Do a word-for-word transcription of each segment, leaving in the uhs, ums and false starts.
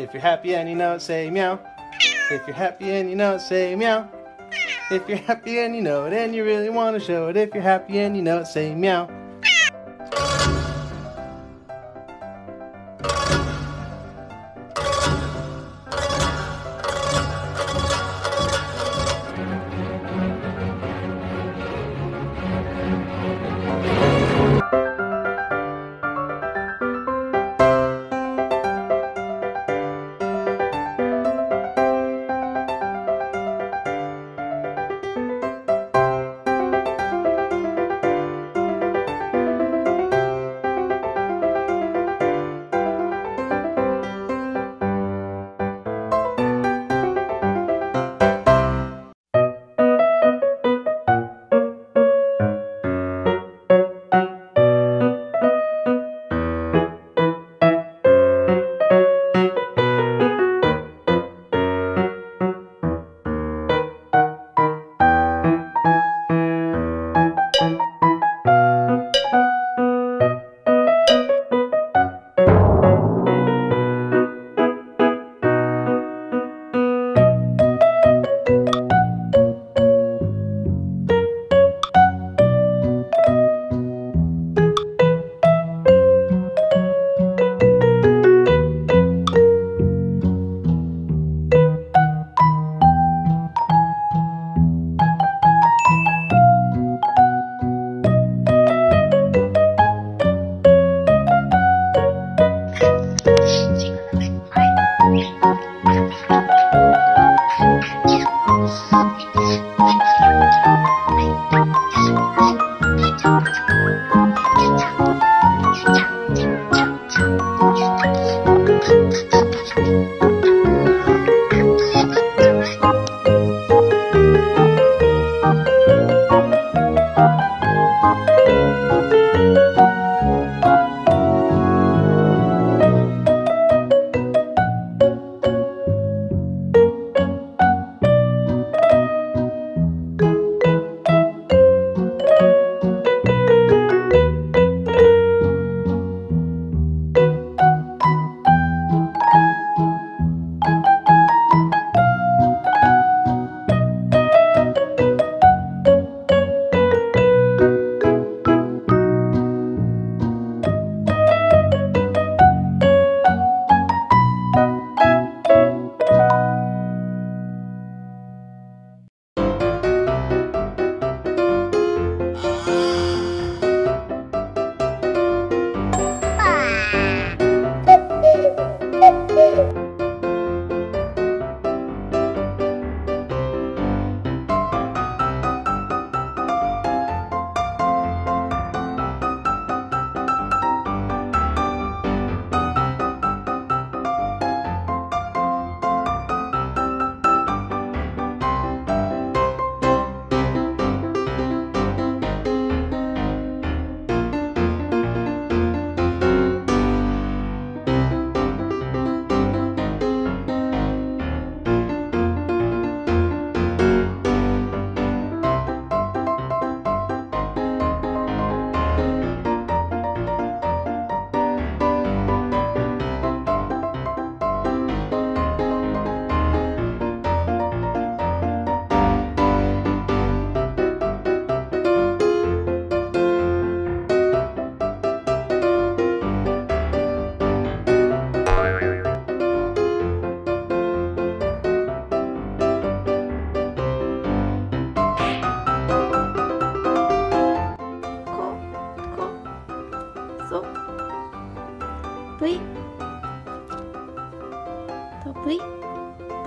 If you're happy and you know it, say meow. If you're happy and you know it, say meow. If you're happy and you know it and you really want to show it, if you're happy and you know it, say meow.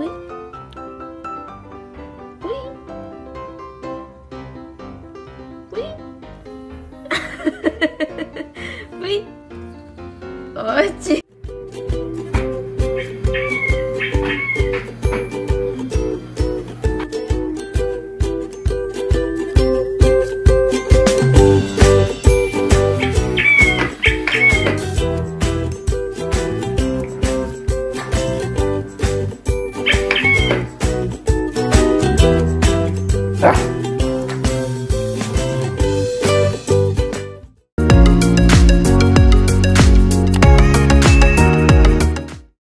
Wee. Wee. Wee.